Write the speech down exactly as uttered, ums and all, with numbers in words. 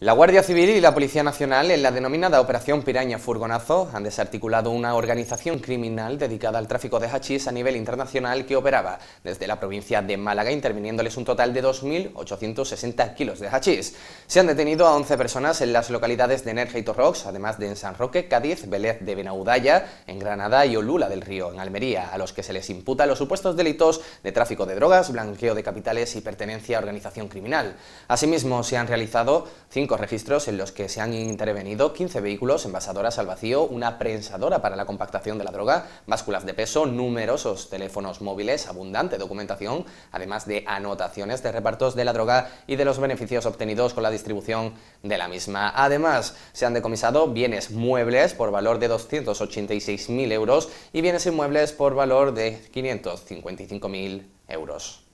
La Guardia Civil y la Policía Nacional, en la denominada Operación Piraña Furgonazo, han desarticulado una organización criminal dedicada al tráfico de hachís a nivel internacional que operaba desde la provincia de Málaga, interviniéndoles un total de dos mil ochocientos sesenta kilos de hachís. Se han detenido a once personas en las localidades de Nerja y Torrox, además de en San Roque, Cádiz, Vélez de Benaudalla, en Granada y Olula del Río, en Almería, a los que se les imputa los supuestos delitos de tráfico de drogas, blanqueo de capitales y pertenencia a organización criminal. Asimismo, se han realizado cinco registros en los que se han intervenido quince vehículos, envasadoras al vacío, una prensadora para la compactación de la droga, básculas de peso, numerosos teléfonos móviles, abundante documentación, además de anotaciones de repartos de la droga y de los beneficios obtenidos con la distribución de la misma. Además, se han decomisado bienes muebles por valor de doscientos ochenta y seis mil euros y bienes inmuebles por valor de quinientos cincuenta y cinco mil euros.